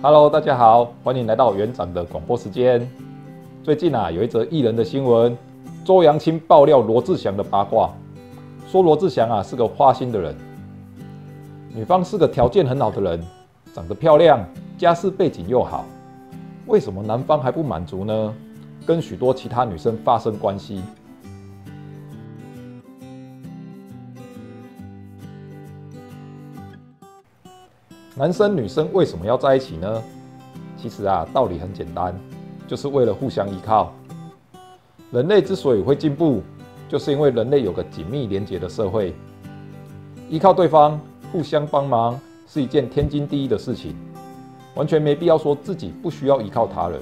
Hello， 大家好，欢迎来到园长的广播时间。最近啊，有一则艺人的新闻，周扬青爆料罗志祥的八卦，说罗志祥啊是个花心的人，女方是个条件很好的人，长得漂亮，家世背景又好，为什么男方还不满足呢？跟许多其他女生发生关系。男生女生为什么要在一起呢？其实啊，道理很简单，就是为了互相依靠。人类之所以会进步，就是因为人类有个紧密连结的社会，依靠对方，互相帮忙是一件天经地义的事情，完全没必要说自己不需要依靠他人。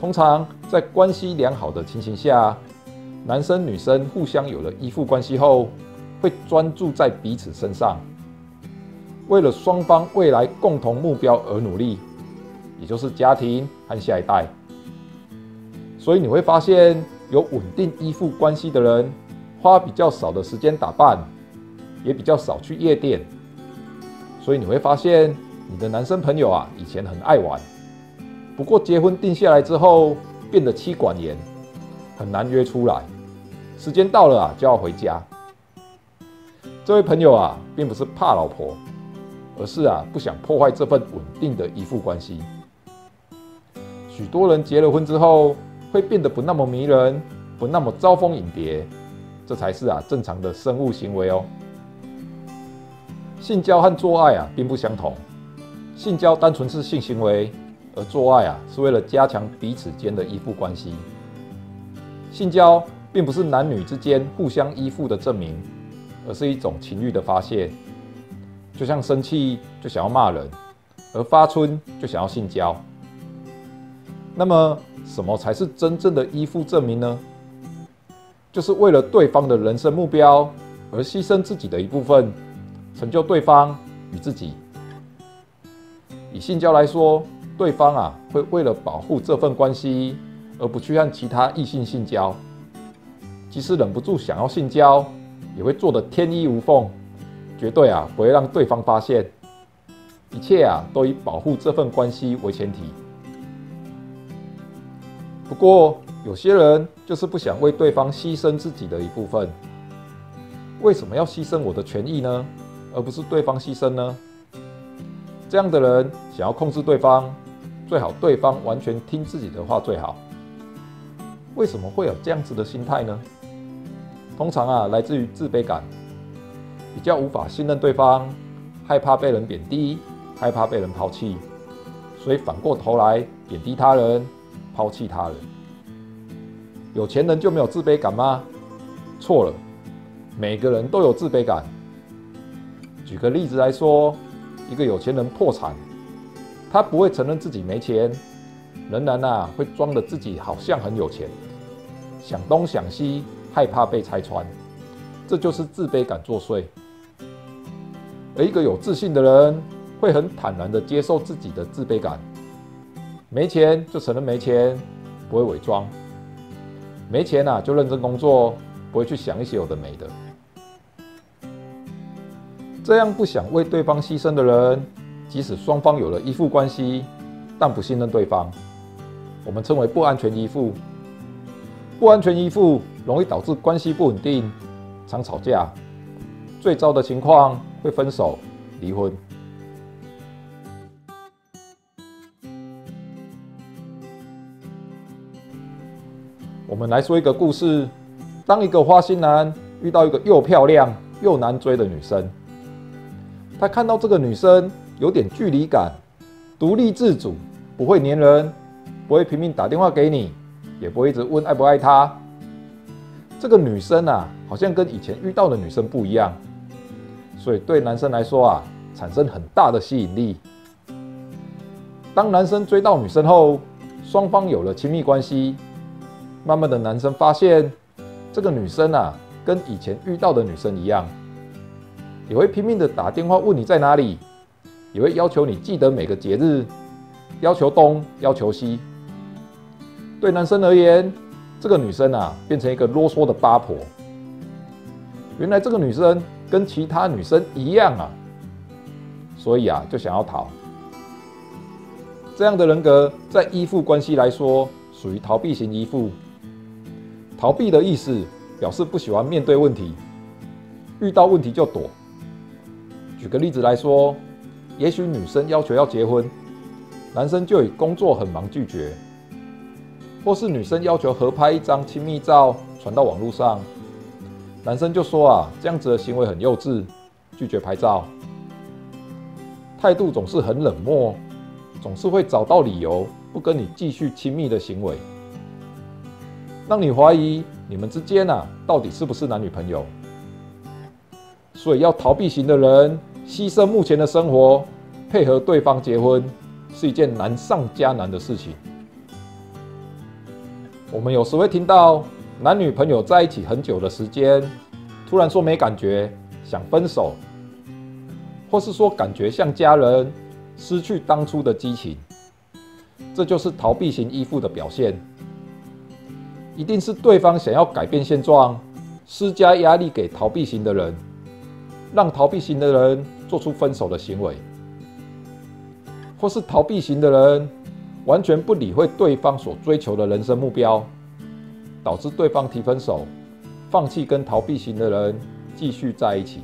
通常在关系良好的情形下，男生女生互相有了依附关系后，会专注在彼此身上。为了双方未来共同目标而努力，也就是家庭和下一代。所以你会发现，有稳定依附关系的人，花比较少的时间打扮，也比较少去夜店。所以你会发现，你的男生朋友啊，以前很爱玩，不过结婚定下来之后，变得妻管严，很难约出来。时间到了啊，就要回家。这位朋友啊，并不是怕老婆。而是啊，不想破坏这份稳定的依附关系。许多人结了婚之后，会变得不那么迷人，不那么招蜂引蝶，这才是啊正常的生物行为哦。性交和做爱啊并不相同，性交单纯是性行为，而做爱啊是为了加强彼此间的依附关系。性交并不是男女之间互相依附的证明，而是一种情欲的发泄。就像生气就想要骂人，而发春就想要性交。那么，什么才是真正的依附证明呢？就是为了对方的人生目标而牺牲自己的一部分，成就对方与自己。以性交来说，对方啊会为了保护这份关系，而不去和其他异性性交。即使忍不住想要性交，也会做得天衣无缝。绝对啊，不会让对方发现，一切啊都以保护这份关系为前提。不过，有些人就是不想为对方牺牲自己的一部分。为什么要牺牲我的权益呢？而不是对方牺牲呢？这样的人想要控制对方，最好对方完全听自己的话最好。为什么会有这样子的心态呢？通常啊，来自于自卑感。比较无法信任对方，害怕被人贬低，害怕被人抛弃，所以反过头来贬低他人，抛弃他人。有钱人就没有自卑感吗？错了，每个人都有自卑感。举个例子来说，一个有钱人破产，他不会承认自己没钱，仍然啊会装得自己好像很有钱，想东想西，害怕被拆穿。这就是自卑感作祟，而一个有自信的人会很坦然地接受自己的自卑感，没钱就承认没钱，不会伪装，没钱啊就认真工作，不会去想一些有的没的。这样不想为对方牺牲的人，即使双方有了依附关系，但不信任对方，我们称为不安全依附。不安全依附容易导致关系不稳定。常吵架，最糟的情况会分手、离婚。我们来说一个故事：当一个花心男遇到一个又漂亮又难追的女生，他看到这个女生有点距离感，独立自主，不会黏人，不会拼命打电话给你，也不会一直问爱不爱她。这个女生啊，好像跟以前遇到的女生不一样，所以对男生来说啊，产生很大的吸引力。当男生追到女生后，双方有了亲密关系，慢慢的男生发现，这个女生啊，跟以前遇到的女生一样，也会拼命的打电话问你在哪里，也会要求你记得每个节日，要求东，要求西。对男生而言，这个女生啊，变成一个啰嗦的八婆。原来这个女生跟其他女生一样啊，所以啊，就想要逃。这样的人格在依附关系来说，属于逃避型依附。逃避的意思表示不喜欢面对问题，遇到问题就躲。举个例子来说，也许女生要求要结婚，男生就以工作很忙拒绝；或是女生要求合拍一张亲密照传到网络上，男生就说啊，这样子的行为很幼稚，拒绝拍照。态度总是很冷漠，总是会找到理由不跟你继续亲密的行为，让你怀疑你们之间到底是不是男女朋友。所以要逃避型的人牺牲目前的生活，配合对方结婚，是一件难上加难的事情。我们有时会听到男女朋友在一起很久的时间，突然说没感觉，想分手，或是说感觉像家人，失去当初的激情，这就是逃避型依附的表现。一定是对方想要改变现状，施加压力给逃避型的人，让逃避型的人做出分手的行为，或是逃避型的人完全不理会对方所追求的人生目标，导致对方提分手，放弃跟逃避型的人继续在一起。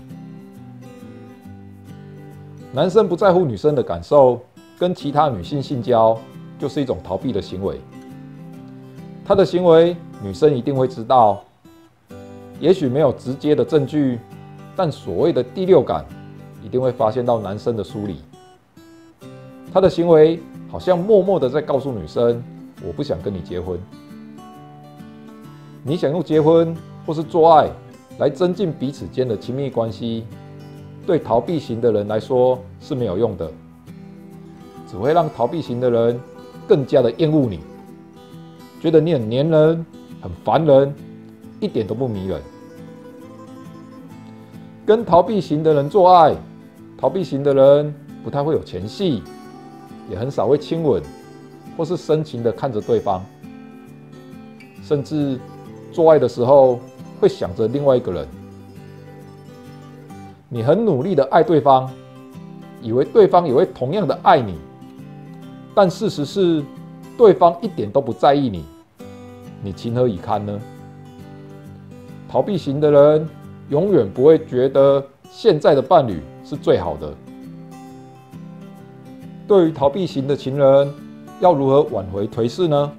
男生不在乎女生的感受，跟其他女性性交，就是一种逃避的行为。他的行为，女生一定会知道，也许没有直接的证据，但所谓的第六感，一定会发现到男生的疏离。他的行为好像默默的在告诉女生，我不想跟你结婚。你想用结婚或是做爱来增进彼此间的亲密关系，对逃避型的人来说是没有用的，只会让逃避型的人更加的厌恶你，觉得你很黏人、很烦人，一点都不迷人。跟逃避型的人做爱，逃避型的人不太会有前戏，也很少会亲吻，或是深情的看着对方，甚至做爱的时候会想着另外一个人。你很努力的爱对方，以为对方也会同样的爱你，但事实是对方一点都不在意你，你情何以堪呢？逃避型的人永远不会觉得现在的伴侣是最好的。对于逃避型的情人，要如何挽回颓势呢？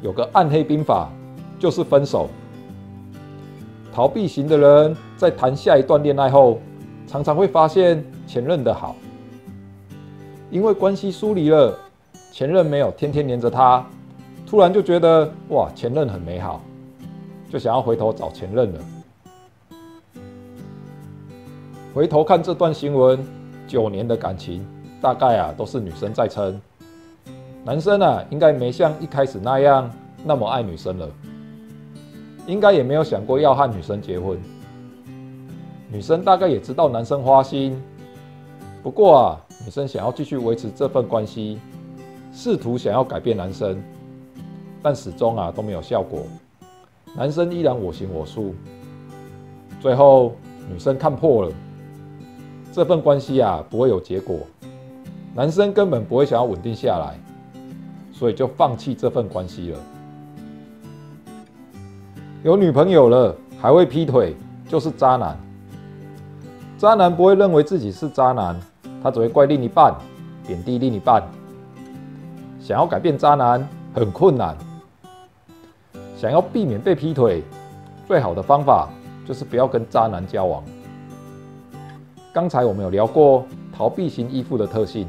有个暗黑兵法，就是分手。逃避型的人在谈下一段恋爱后，常常会发现前任的好，因为关系疏离了，前任没有天天黏着他，突然就觉得哇，前任很美好，就想要回头找前任了。回头看这段新闻，9年的感情，大概都是女生在撑，男生应该没像一开始那样那么爱女生了。应该也没有想过要和女生结婚，女生大概也知道男生花心，不过女生想要继续维持这份关系，试图想要改变男生，但始终都没有效果，男生依然我行我素。最后女生看破了，这份关系不会有结果，男生根本不会想要稳定下来，所以就放弃这份关系了。有女朋友了还会劈腿，就是渣男。渣男不会认为自己是渣男，他只会怪另一半，贬低另一半。想要改变渣男很困难，想要避免被劈腿，最好的方法就是不要跟渣男交往。刚才我们有聊过逃避型依附的特性，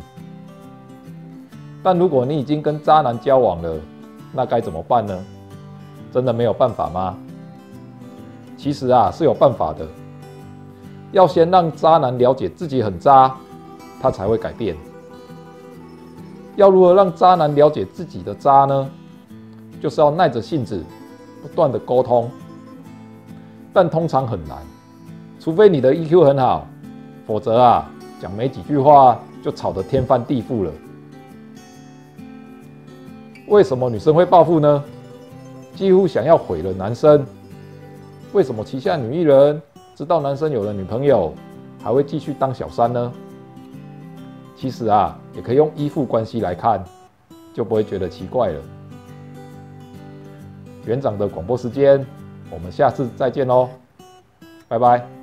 但如果你已经跟渣男交往了，那该怎么办呢？真的没有办法吗？其实是有办法的，要先让渣男了解自己很渣，他才会改变。要如何让渣男了解自己的渣呢？就是要耐着性子，不断的沟通，但通常很难，除非你的 EQ 很好，否则讲没几句话就吵得天翻地覆了。为什么女生会报复呢？几乎想要毁了男生。为什么旗下女艺人知道男生有了女朋友还会继续当小三呢？其实啊，也可以用依附关系来看，就不会觉得奇怪了。园长的广播时间，我们下次再见喽，拜拜。